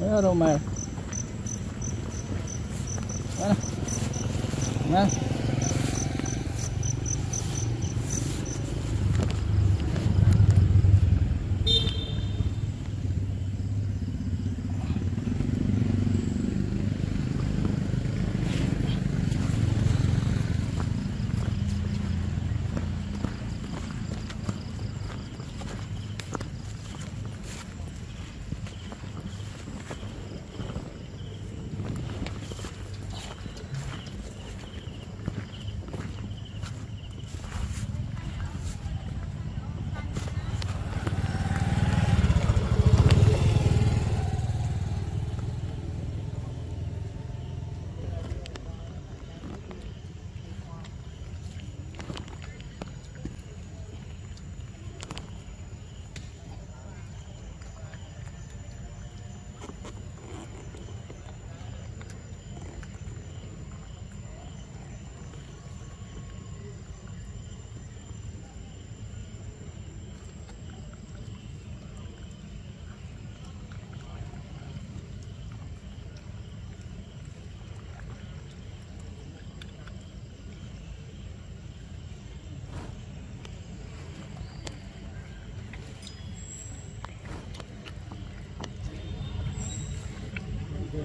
Đó đâu mà đó nè nè Hãy